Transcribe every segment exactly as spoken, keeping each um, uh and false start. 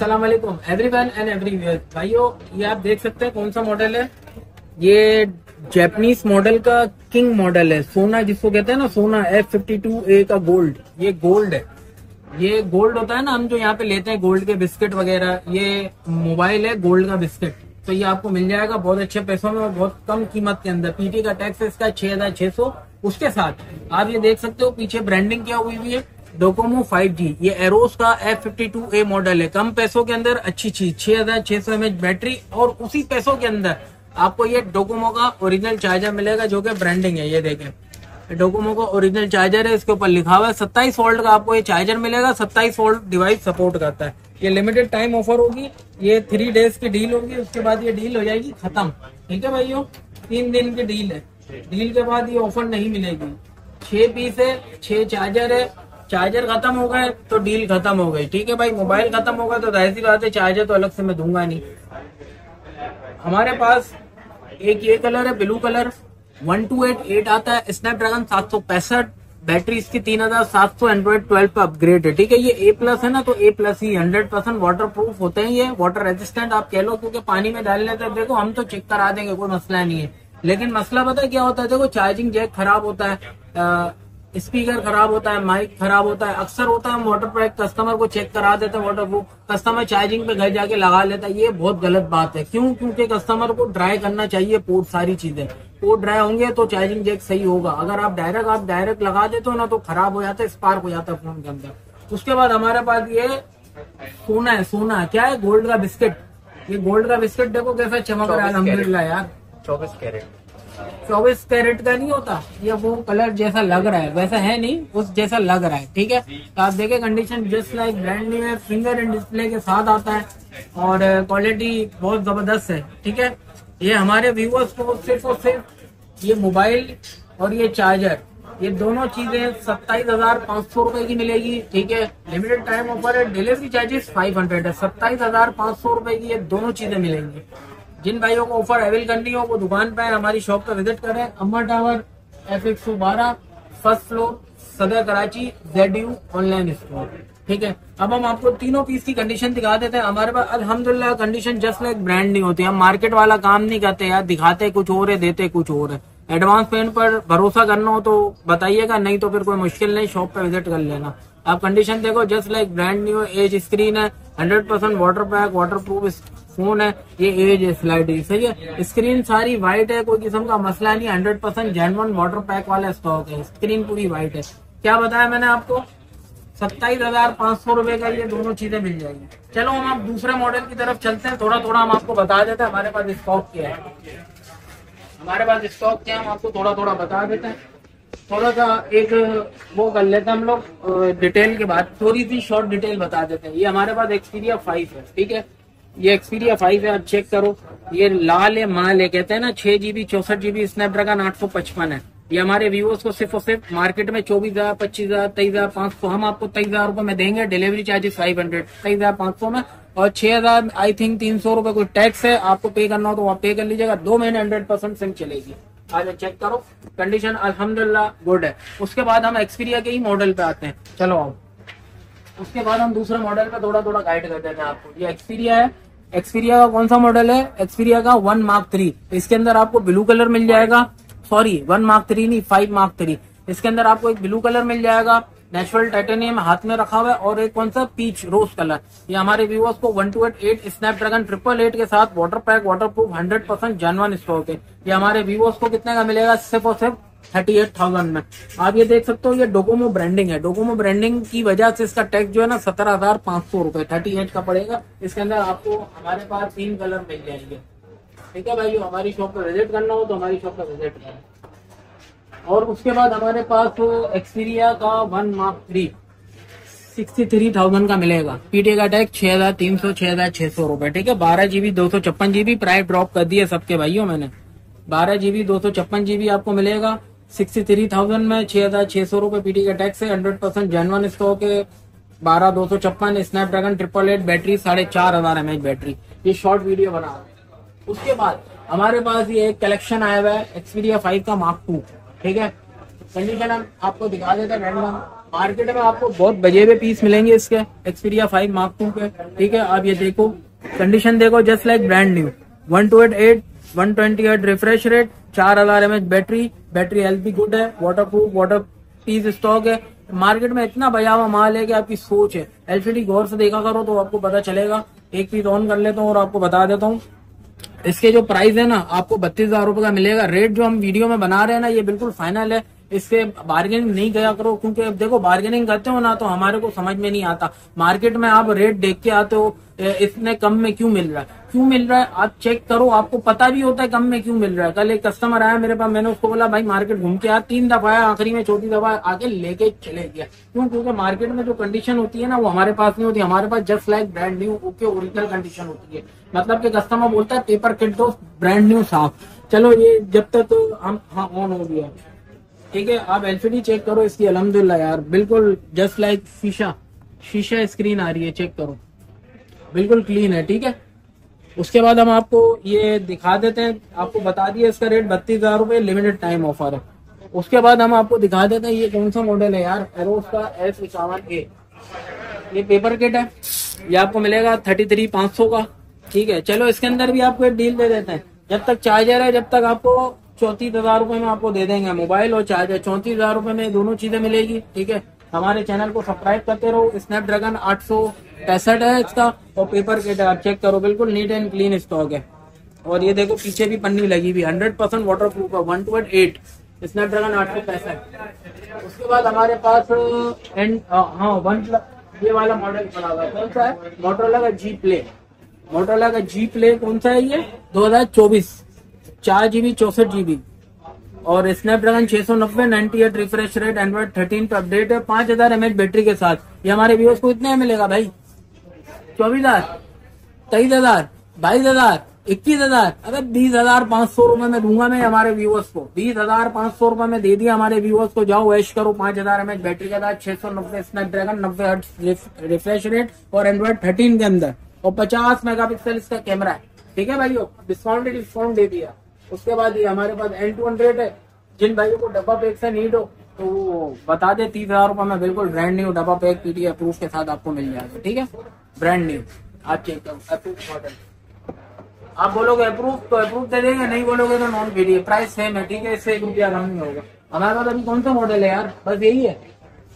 अस्सलाम वालेकुम everyone and everywhere. भाइयों, ये आप देख सकते हैं कौन सा मॉडल है। ये जापानीज मॉडल का किंग मॉडल है, सोना जिसको कहते हैं ना, सोना एफ फिफ्टी टू ए का गोल्ड। ये गोल्ड है, ये गोल्ड होता है ना, हम जो यहाँ पे लेते हैं गोल्ड के बिस्किट वगैरह, ये मोबाइल है गोल्ड का बिस्किट। तो ये आपको मिल जाएगा बहुत अच्छे पैसों में और बहुत कम कीमत के अंदर। पीटी का टैक्स है इसका छह हजार छह सौ। उसके साथ आप ये देख सकते हो पीछे ब्रांडिंग क्या हुई हुई है, डोकोमो फाइव जी। ये एरोस का F fifty two A model है। कम पैसों के अंदर अच्छी चीज, छह हजार छह सौ एमएच बैटरी, और उसी पैसों के अंदर आपको ये डोकोमो का ओरिजिनल चार्जर मिलेगा जो कि ब्रांडिंग है। ये देखें, डोकोमो का ओरिजिनल चार्जर है, इसके ऊपर लिखा हुआ है। सत्ताईस वोल्ट का आपको ये चार्जर मिलेगा, सत्ताईस वोल्ट डिवाइस सपोर्ट करता है। ये लिमिटेड टाइम ऑफर होगी, ये थ्री डेज की डील होगी, उसके बाद ये डील हो जाएगी खत्म। ठीक है भाइयों, तीन दिन की डील है, डील के बाद ये ऑफर नहीं मिलेगी। छह पीस है, छह चार्जर है, चार्जर खत्म हो गए तो डील खत्म हो गई। ठीक है भाई, मोबाइल खत्म होगा तो जाहिर सी बात है चार्जर तो अलग से मैं दूंगा नहीं। हमारे पास एक ये कलर है, blue colour, one two eight eight आता है, स्नैपड्रैगन सात सौ पैंसठ, बैटरी इसकी तीन हजार सात सौ, एंड्रॉइड ट्वेल्व पर अपग्रेड है। ठीक है, ये ए प्लस है ना, तो ए प्लस ही, हंड्रेड परसेंट वाटर प्रूफ होते हैं, ये वाटर रेजिस्टेंट आप कह लो, क्योंकि पानी में डाल लेते हैं। देखो, हम तो चेक करा देंगे, कोई मसला नहीं है, लेकिन मसला पता है क्या होता है? देखो, चार्जिंग जैक खराब होता है, स्पीकर खराब होता है, माइक खराब होता है, अक्सर होता है। हम वाटर प्रूफ कस्टमर को चेक करा देते हैं, वाटर प्रूफ कस्टमर चार्जिंग पे घर जाके लगा लेता है। ये बहुत गलत बात है। क्यों? क्योंकि कस्टमर को ड्राई करना चाहिए पोर्ट, सारी चीजें पोर्ट ड्राई होंगे तो चार्जिंग जैक सही होगा। अगर आप डायरेक्ट आप डायरेक्ट लगा देते हो ना तो खराब हो जाता है, स्पार्क हो जाता है फोन के अंदर। उसके बाद हमारे पास ये सोना है, सोना क्या है, गोल्ड का बिस्किट। ये गोल्ड का बिस्किट देखो कैसा चमक रहा है, अल्हम्दुलिल्लाह यार। चौबीस कैरेट चौबीस कैरेट का नहीं होता, ये वो कलर जैसा लग रहा है, वैसा है नहीं, उस जैसा लग रहा है। ठीक है, तो आप देखें condition just like brand new है, फिंगर एंड डिस्प्ले के साथ आता है और क्वालिटी बहुत जबरदस्त है। ठीक है, ये हमारे व्यूअर्स को सिर्फ और सिर्फ ये मोबाइल और ये चार्जर, ये दोनों चीजें सत्ताईस हजार पाँच सौ रूपये की मिलेगी। ठीक है, लिमिटेड टाइम ऑफर है, डिलीवरी चार्जेस फाइव हंड्रेड है, सत्ताईस हजार पाँच सौ रूपये की ये दोनों चीजें मिलेंगी। जिन भाइयों को ऑफर अवेल करनी हो वो दुकान पर, हमारी शॉप पर विजिट करें, अमर टावर, एफ एक सौ बारह, first floor, Saddar Karachi, Z U online store. ठीक है, अब हम आपको तीनों पीस की कंडीशन दिखा देते हैं। हमारे पास अल्हम्दुलिल्लाह कंडीशन जस्ट लाइक ब्रांड नहीं होती, हम मार्केट वाला काम नहीं करते यार, दिखाते कुछ और है, देते कुछ और है। एडवांस पेमेंट पर भरोसा करना हो तो बताइएगा, नहीं तो फिर कोई मुश्किल नहीं, शॉप पर विजिट कर लेना। आप कंडीशन देखो, just like brand new, edge screen है, hundred percent water pack, water proof phone है, ये एज स्लाइड है, सही है, स्क्रीन सारी व्हाइट है, कोई किस्म का मसला नहीं, hundred percent genuine water pack वाला स्टॉक है, स्क्रीन पूरी व्हाइट है। क्या बताया मैंने आपको, सत्ताईस हजार पाँच सौ रूपये का ये दोनों चीजें मिल जाएंगी। चलो हम आप दूसरे मॉडल की तरफ चलते हैं, थोड़ा थोड़ा हम आपको बता देते हैं हमारे पास स्टॉक क्या है, हमारे पास स्टॉक क्या है हम आपको थोड़ा थोड़ा बता देते हैं। थोड़ा सा एक वो कर लेते हैं हम लोग डिटेल के बाद, थोड़ी सी शॉर्ट डिटेल बता देते हैं। ये हमारे पास एक्सपीरिया फाइव है। ठीक है, ये एक्सपीरिया फाइव है, आप चेक करो, ये लाल है, माल है, कहते हैं ना, छह जीबी चौसठ जीबी स्नैपड्रैगन आठ सौ पचपन है। ये हमारे व्यूअर्स को सिर्फ और सिर्फ मार्केट में चौबीस हजार पच्चीस हजार तेईस हजार पांच सौ, हम आपको तेईस हजार रूपये में देंगे, डिलीवरी चार्जेस फाइव हंड्रेड तेईस हजार पांच सौ में, और छह हजार आई थिंक तीन सौ रूपये कोई टैक्स है, आपको पे करना हो तो आप पे कर लीजिएगा। दो महीने हंड्रेड परसेंट सिम चलेगी, आज चेक करो, कंडीशन अल्हम्दुलिल्लाह गुड है। उसके बाद हम एक्सपीरिया के ही मॉडल पे आते हैं। चलो हम उसके बाद हम दूसरे मॉडल पे थोड़ा थोड़ा गाइड कर देते हैं आपको। ये एक्सपीरिया है, एक्सपीरिया का कौन सा मॉडल है, एक्सपीरिया का वन मार्क थ्री। इसके अंदर आपको ब्लू कलर मिल जाएगा, सॉरी वन मार्क थ्री नहीं, फाइव मार्क थ्री। इसके अंदर आपको एक ब्लू कलर मिल जाएगा, नेचुरल टाइटेनियम हाथ में रखा हुआ है, और एक कौन सा पीच रोज कलर। ये हमारे व्यूअर्स को one two eight eight Snapdragon triple eight के साथ water pack water proof hundred percent genuine stock है। ये हमारे व्यूअर्स को कितने का मिलेगा, सिर्फ और सिर्फ थर्टी एट थाउजेंड में। आप ये देख सकते हो, ये डोकोमो ब्रांडिंग है, डोकोमो ब्रांडिंग की वजह से इसका टैक्स जो है ना सत्रह हजार पांच सौ रूपये थर्टी एट का पड़ेगा। इसके अंदर आपको हमारे पास तीन कलर मिल जाएंगे। ठीक है भाई, हमारी शॉप पर विजिट करना हो तो हमारी शॉप पर विजिट करना है। और उसके बाद हमारे पास एक्सपीरिया का one mark three sixty three thousand का मिलेगा, पीटीए का टैक्स छह हजार तीन सौ छह हजार छह सौ रूपये। ठीक है, बारह जीबी दो सौ छप्पन जीबी प्राइस ड्रॉप कर दिए सबके भाइयों मैंने, बारह जीबी दो सौ छप्पन जीबी आपको मिलेगा सिक्सटी थ्री थाउजेंड में, छह हजार छह सौ रूपये पीटीए का टैक्स है, हंड्रेड परसेंट जेन्युइन स्टॉक है, बारह दो सौ छप्पन स्नैपड्रैगन ट्रिपल एट, बैटरी साढ़े चार हजार एमएच बैटरी। ये शॉर्ट वीडियो बना। उसके बाद हमारे पास ये एक कलेक्शन आया हुआ है, एक्सपीरिया फाइव का मार्क टू। ठीक है, कंडीशन हम आपको दिखा देते हैं रैंडम। मार्केट में आपको बहुत बजे हुए पीस मिलेंगे इसके एक्सपीरिया फाइव मार्क टू के। ठीक है, आप ये देखो, कंडीशन देखो, just like brand new. One two eight eight one twenty eight refresh rate, चार हजार M H battery, battery health भी गुड है, water proof, water piece stock है। मार्केट में इतना बजावा माल है कि आपकी सोच है। एलसीडी गौर से देखा करो तो आपको पता चलेगा। एक पीस ऑन कर लेता हूँ और आपको बता देता हूँ इसके जो प्राइस है ना, आपको बत्तीस हजार रूपये का मिलेगा। रेट जो हम वीडियो में बना रहे हैं ना, ये बिल्कुल फाइनल है, इससे बार्गेनिंग नहीं किया करो। क्योंकि देखो, बार्गेनिंग करते हो ना तो हमारे को समझ में नहीं आता। मार्केट में आप रेट देख के आते हो, इतने कम में क्यों मिल रहा है, क्यों मिल रहा है, आप चेक करो। आपको पता भी होता है कम में क्यों मिल रहा है। कल एक कस्टमर आया मेरे पास, मैंने उसको बोला भाई मार्केट घूम के आ, तीन दफा आया, आखिरी में चौथी दफा आके लेके चले गया। क्यों? क्योंकि मार्केट में जो कंडीशन होती है ना, वो हमारे पास नहीं होती। हमारे पास just like brand new okay original condition होती है। मतलब कि कस्टमर बोलता है पेपर किट दो, ब्रांड न्यू साफ। चलो ये जब तक तो हम हाँ ऑन हो गया। ठीक है, आप एलसीडी चेक करो इसकी, अल्हम्दुलिल्लाह यार बिल्कुल जस्ट लाइक शीशा शीशा स्क्रीन आ रही है, चेक करो बिल्कुल क्लीन है। ठीक है, उसके बाद हम आपको ये दिखा देते हैं। आपको बता दिया इसका रेट बत्तीस हजार रूपये, लिमिटेड टाइम ऑफर है। उसके बाद हम आपको दिखा देते हैं ये कौन सा मॉडल है यार, एरोस का एफ फिफ्टी ए। ये पेपर किट है, ये आपको मिलेगा थर्टी थ्री पांच सौ का। ठीक है, चलो इसके अंदर भी आपको एक डील दे देते हैं। जब तक चार्जर है, जब तक आपको चौंतीस हजार रूपये में आपको दे देंगे मोबाइल और चार्जर। चौंतीस हजार रूपये में दोनों चीजें मिलेगी। ठीक है, हमारे चैनल को सब्सक्राइब करते रहो। स्नैपड्रैगन आठ सौ पैंसठ है इसका, और पेपर किट आप चेक करो बिल्कुल नीट एंड क्लीन स्टॉक है। और ये देखो पीछे भी पन्नी लगी हुई, हंड्रेड परसेंट वाटर प्रूफ है। One two eight eight Snapdragon आठ सौ पैंसठ। उसके बाद हमारे पास एंड हाँ वन ये वाला मॉडल बना हुआ, कौन सा है, मोटोरोला का जी प्ले। मोटोरोला का जी प्ले कौन सा है, ये दो हजार चौबीस, चार जीबी चौसठ जीबी और स्नैपड्रैगन छह सौ नब्बे, अट्ठानवे रिफ्रेश रेट, एंड्रॉइड थर्टीन पे अपडेट है, पांच हजार एमएच बैटरी के साथ। ये हमारे व्यूअर्स को इतने मिलेगा भाई, चौबीस हजार, तेईस हजार, बाईस हजार, इक्कीस हजार, अरे बीस हजार पांच सौ रूपये में दूंगा मैं हमारे व्यूअर्स को। बीस हजार पांच सौ रूपये में दे दिया हमारे व्यूअर्स को। जाओ ऐश करो, पांच हजार एमएच बैटरी के साथ, छह सौ नब्बे स्नैपड्रैगन, नब्बे हर्ट्ज रिफ्रेश रेट और एंड्रॉइड थर्टीन के अंदर, और पचास मेगा पिक्सल इसका कैमरा है। ठीक है भाइयों, डिस्काउंट डिस्काउंट दे दिया। उसके बाद ये हमारे पास एन टू हंड्रेड है। जिन भाइयों को डब्बा पैक से नीड हो तो बता दे, तीस हजार रूपये में बिल्कुल ब्रांड न्यू डब्बा पैक पीटीए प्रूफ के साथ आपको मिल जाएगा। ठीक है, ब्रांड न्यू आप चेक करो, अप्रूव मॉडल। आप बोलोगे अप्रूव तो अप्रूव दे देंगे, नहीं बोलोगे तो नॉन पीटीए, प्राइस सेम है। ठीक है, इससे एक रुपया कम नहीं होगा। हमारे पास अभी कौन सा मॉडल है यार, बस यही है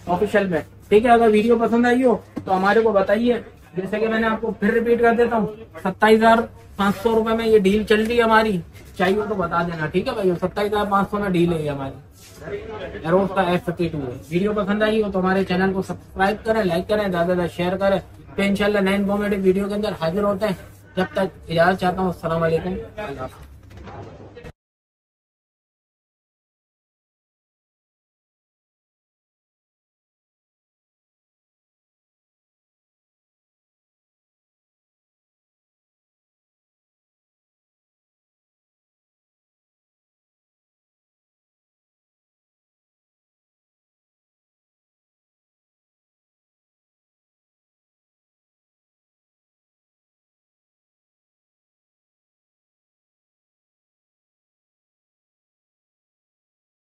ऑफिशियल में। ठीक है, अगर वीडियो पसंद आई हो तो हमारे को बताइए। जैसे कि मैंने आपको फिर रिपीट कर देता हूँ, सत्ताईस हजार पांच सौ रूपये में ये डील चल रही है हमारी, चाहिए तो बता देना। ठीक है भाई, सत्ताईस हजार पांच सौ में डील है हमारी, एरोस का एफ फिफ्टी टू है। वीडियो पसंद आई हो तो हमारे चैनल को सब्सक्राइब करें, लाइक करें, ज्यादा ज्यादा शेयर करें। तो इंशाल्लाह नए इन्फॉर्मेटिव वीडियो के अंदर हाजिर होते हैं। जब तक इजाजत चाहता हूँ, अस्सलाम वालेकुम।